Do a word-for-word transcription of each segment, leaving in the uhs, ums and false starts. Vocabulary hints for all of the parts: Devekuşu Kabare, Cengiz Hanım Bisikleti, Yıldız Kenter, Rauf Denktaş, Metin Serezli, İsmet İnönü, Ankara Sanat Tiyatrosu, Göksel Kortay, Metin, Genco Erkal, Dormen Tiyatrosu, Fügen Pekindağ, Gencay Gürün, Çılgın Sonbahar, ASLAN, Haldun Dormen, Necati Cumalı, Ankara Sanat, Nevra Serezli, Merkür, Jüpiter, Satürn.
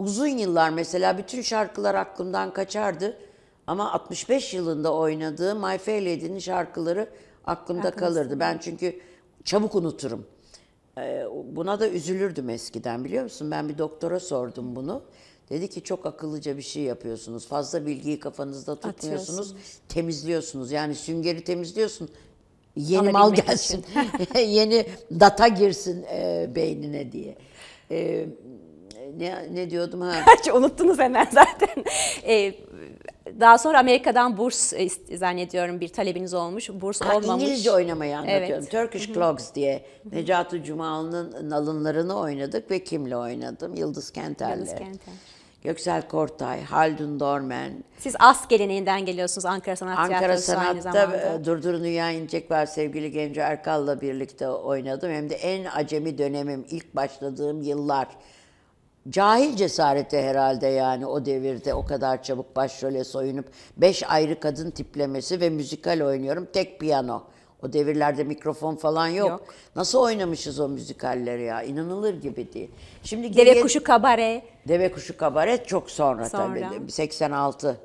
uzun yıllar mesela bütün şarkılar aklımdan kaçardı. Ama altmış beş yılında oynadığı My Fair Lady'nin şarkıları aklımda Aklısın. kalırdı. Ben çünkü çabuk unuturum. Buna da üzülürdüm eskiden, biliyor musun? Ben bir doktora sordum bunu. Dedi ki çok akıllıca bir şey yapıyorsunuz. Fazla bilgiyi kafanızda tutmuyorsunuz. Atıyorsunuz. Temizliyorsunuz. Yani süngeri temizliyorsun. Yeni Alabilmek mal gelsin. Yeni data girsin e, beynine diye. E, ne, ne diyordum? Ha? Unuttunuz hemen zaten. E, daha sonra Amerika'dan burs e, zannediyorum bir talebiniz olmuş. Burs ha, olmamış. İngilizce oynamayı anlatıyorum. Evet. Turkish Hı -hı. Clogs diye. Necati Cumalı'nın nalınlarını oynadık ve kimle oynadım? Yıldız Kenter'le. Yıldız Kenter. Göksel Kortay, Haldun Dormen. Siz as geleneğinden geliyorsunuz, Ankara Sanat Tiyatrosu aynı zamanda. Ankara Sanat'ta Durdurun Dünya İnecek Var sevgili Genco Erkal'la birlikte oynadım. Hem de en acemi dönemim, ilk başladığım yıllar. Cahil cesareti herhalde, yani o devirde o kadar çabuk başrole soyunup beş ayrı kadın tiplemesi ve müzikal oynuyorum. Tek piyano. O devirlerde mikrofon falan yok. yok. Nasıl oynamışız o müzikalleri ya? İnanılır gibi değil. Şimdi Devekuşu Kabare. Devekuşu Kabare çok sonra, sonra. tabii. seksen altı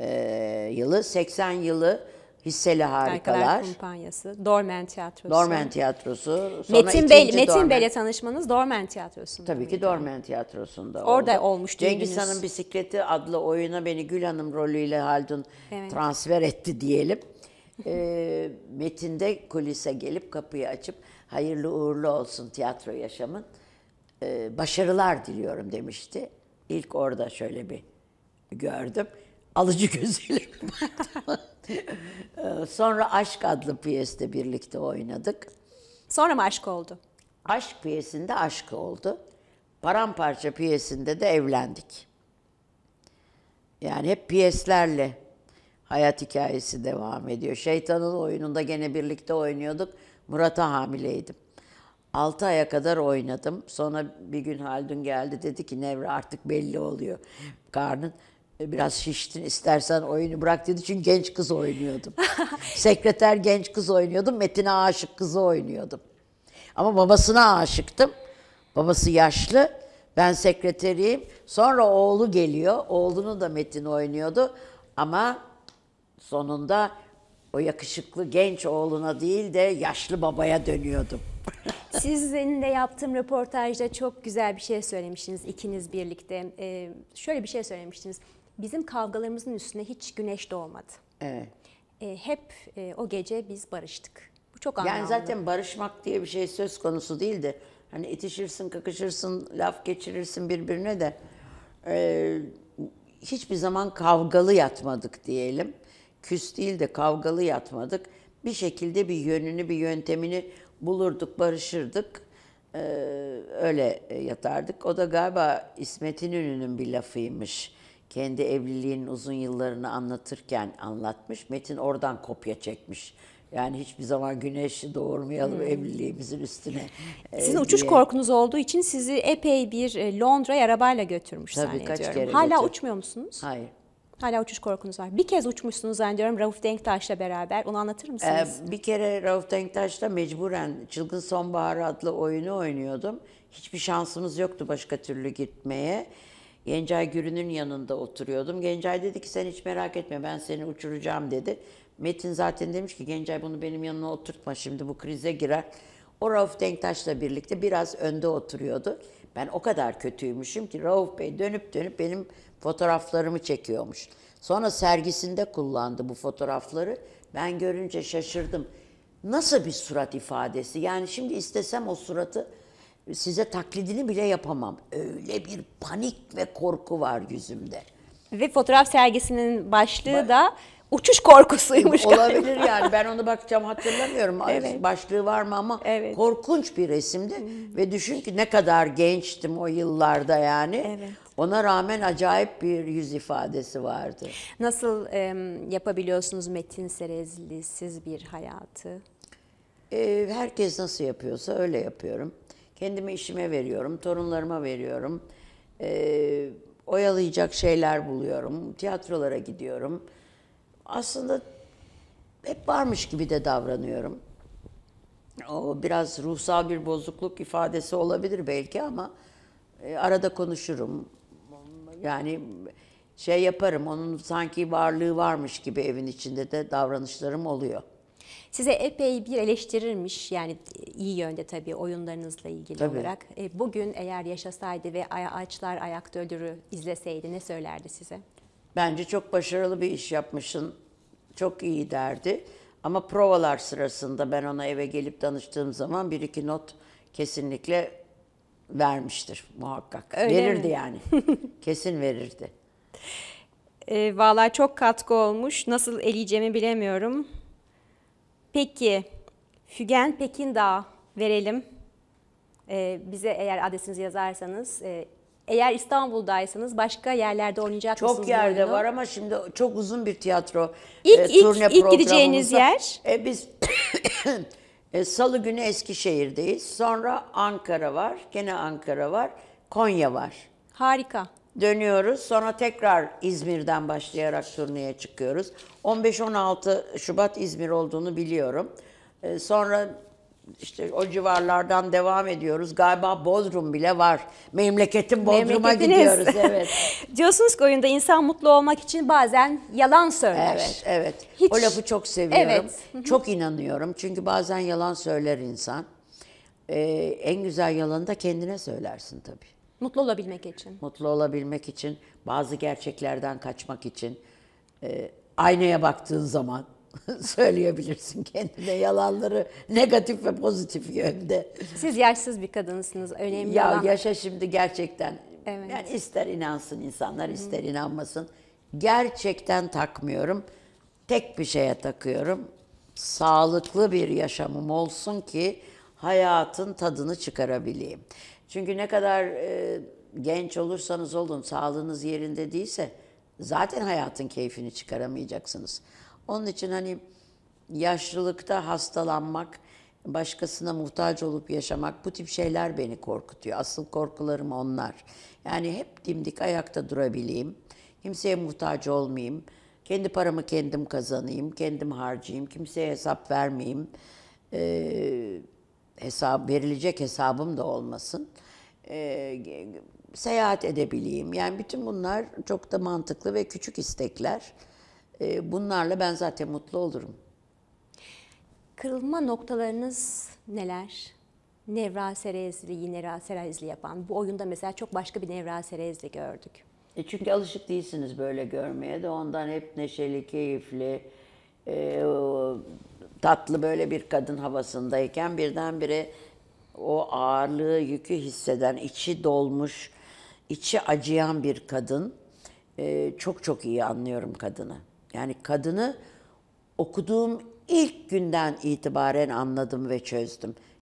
e, yılı, seksen yılı Hisseli Harikalar. Harikalar Kumpanyası, Dormen Tiyatrosu. Dormen Tiyatrosu. Sonra Metin Metin Bey'le tanışmanız Dormen Tiyatrosu'nda. Tabii ki Dormen Tiyatrosu'nda. Orada oldu. olmuş. Cengiz Hanım Bisikleti adlı oyuna beni Gül Hanım rolüyle Haldun evet. transfer etti diyelim. e, Metin'de kulise gelip kapıyı açıp hayırlı uğurlu olsun tiyatro yaşamın, e, başarılar diliyorum demişti. İlk orada şöyle bir gördüm. Alıcı gözüyle baktım. e, sonra Aşk adlı piyeste birlikte oynadık. Sonra mı Aşk oldu? Aşk piyesinde Aşk oldu. Paramparça piyesinde de evlendik. Yani hep piyeslerle hayat hikayesi devam ediyor. Şeytanın oyununda gene birlikte oynuyorduk. Murat'a hamileydim. Altı aya kadar oynadım. Sonra bir gün Haldun geldi, dedi ki Nevra artık belli oluyor. Karnın biraz şiştin, istersen oyunu bırak dedi. Çünkü genç kız oynuyordum. Sekreter genç kız oynuyordum. Metin'e aşık kızı oynuyordum. Ama babasına aşıktım. Babası yaşlı. Ben sekreteriyim. Sonra oğlu geliyor. Oğlunu da Metin oynuyordu. Ama sonunda o yakışıklı genç oğluna değil de yaşlı babaya dönüyordum. Sizin de yaptığım röportajda çok güzel bir şey söylemiştiniz ikiniz birlikte. Ee, şöyle bir şey söylemiştiniz. Bizim kavgalarımızın üstüne hiç güneş doğmadı. Evet. Ee, hep e, o gece biz barıştık. Bu çok anlamlı. Yani zaten barışmak diye bir şey söz konusu değil de hani itişirsin, kakışırsın, laf geçirirsin birbirine de ee, hiçbir zaman kavgalı yatmadık diyelim. Küs değil de kavgalı yatmadık. Bir şekilde bir yönünü, bir yöntemini bulurduk, barışırdık. Ee, öyle yatardık. O da galiba İsmet İnönü'nün bir lafıymış. Kendi evliliğinin uzun yıllarını anlatırken anlatmış. Metin oradan kopya çekmiş. Yani hiçbir zaman güneşi doğurmayalım hmm. evliliğimizin üstüne. Sizin diye. Uçuş korkunuz olduğu için sizi epey bir Londra'ya arabayla götürmüş Tabii, zannediyorum. Kaç kere Hala götür. uçmuyor musunuz? Hayır. Hala uçuş korkunuz var. Bir kez uçmuşsunuz zannediyorum Rauf Denktaş'la beraber. Onu anlatır mısınız? Ee, bir kere Rauf Denktaş'la mecburen Çılgın Sonbahar adlı oyunu oynuyordum. Hiçbir şansımız yoktu başka türlü gitmeye. Gencay Gürün'ün yanında oturuyordum. Gencay dedi ki sen hiç merak etme, ben seni uçuracağım dedi. Metin zaten demiş ki Gencay bunu benim yanıma oturtma, şimdi bu krize girer. O Rauf Denktaş'la birlikte biraz önde oturuyordu. Ben o kadar kötüymüşüm ki Rauf Bey dönüp dönüp benim fotoğraflarımı çekiyormuş. Sonra sergisinde kullandı bu fotoğrafları. Ben görünce şaşırdım. Nasıl bir surat ifadesi? Yani şimdi istesem o suratı size taklidini bile yapamam. Öyle bir panik ve korku var yüzümde. Ve fotoğraf sergisinin başlığı ba da uçuş korkusuymuş Olabilir galiba. yani. Ben onu bakacağım, hatırlamıyorum. Evet. Başlığı var mı ama evet. korkunç bir resimdi. Hmm. Ve düşün ki ne kadar gençtim o yıllarda yani. Evet. Ona rağmen acayip bir yüz ifadesi vardı. Nasıl e, yapabiliyorsunuz Metin Serezli siz bir hayatı? E, herkes nasıl yapıyorsa öyle yapıyorum. Kendimi işime veriyorum, torunlarıma veriyorum. E, oyalayacak şeyler buluyorum, tiyatrolara gidiyorum. Aslında hep varmış gibi de davranıyorum. O biraz ruhsal bir bozukluk ifadesi olabilir belki ama e, arada konuşurum. Yani şey yaparım, onun sanki varlığı varmış gibi evin içinde de davranışlarım oluyor. Size epey bir eleştirilmiş, yani iyi yönde tabii, oyunlarınızla ilgili tabii. olarak. E, bugün eğer yaşasaydı ve Ağaçlar Ayakta Ölürüz'ü izleseydi ne söylerdi size? Bence çok başarılı bir iş yapmışsın, çok iyi derdi. Ama provalar sırasında ben ona eve gelip danıştığım zaman bir iki not kesinlikle vermiştir muhakkak. Öyle verirdi mi? Yani. Kesin verirdi. E, vallahi çok katkı olmuş. Nasıl eleyeceğimi bilemiyorum. Peki, Fügen Pekindağ verelim. Ee, bize eğer adresinizi yazarsanız, e, eğer İstanbul'daysanız başka yerlerde oynayacak çok mısınız? Çok yerde oyunu? Var ama şimdi çok uzun bir tiyatro ilk, e, ilk, turne ilk gideceğiniz yer? E, biz e, salı günü Eskişehir'deyiz. Sonra Ankara var, gene Ankara var, Konya var. Harika. Dönüyoruz. Sonra tekrar İzmir'den başlayarak turneye çıkıyoruz. on beş on altı Şubat İzmir olduğunu biliyorum. Ee, sonra işte o civarlardan devam ediyoruz. Galiba Bodrum bile var. Memleketim Bodrum'a gidiyoruz. Evet. Diyorsunuz ki oyunda insan mutlu olmak için bazen yalan söyler. Evet, evet. Hiç... O lafı çok seviyorum. Evet. Çok inanıyorum. Çünkü bazen yalan söyler insan. Ee, en güzel yalanı da kendine söylersin tabii. Mutlu olabilmek için. Mutlu olabilmek için, bazı gerçeklerden kaçmak için, e, aynaya baktığın zaman söyleyebilirsin kendine yalanları, negatif ve pozitif yönde. Siz yaşsız bir kadınsınız, önemli ya, olan. Yaşa şimdi gerçekten, evet. Yani ister inansın insanlar, ister inanmasın. Gerçekten takmıyorum, tek bir şeye takıyorum. Sağlıklı bir yaşamım olsun ki hayatın tadını çıkarabileyim. Çünkü ne kadar e, genç olursanız olun, sağlığınız yerinde değilse zaten hayatın keyfini çıkaramayacaksınız. Onun için hani yaşlılıkta hastalanmak, başkasına muhtaç olup yaşamak, bu tip şeyler beni korkutuyor. Asıl korkularım onlar. Yani hep dimdik ayakta durabileyim, kimseye muhtaç olmayayım, kendi paramı kendim kazanayım, kendim harcayayım, kimseye hesap vermeyeyim. Ee, hesap verilecek hesabım da olmasın. Ee, seyahat edebileyim. Yani bütün bunlar çok da mantıklı ve küçük istekler. Ee, bunlarla ben zaten mutlu olurum. Kırılma noktalarınız neler? Nevra Serezli'yi Nevra Serezli yapan. Bu oyunda mesela çok başka bir Nevra Serezli gördük. E çünkü alışık değilsiniz böyle görmeye de. Ondan hep neşeli, keyifli, e, o, tatlı böyle bir kadın havasındayken birdenbire o ağırlığı, yükü hisseden, içi dolmuş, içi acıyan bir kadın. Ee, çok çok iyi anlıyorum kadını. Yani kadını okuduğum ilk günden itibaren anladım ve çözdüm.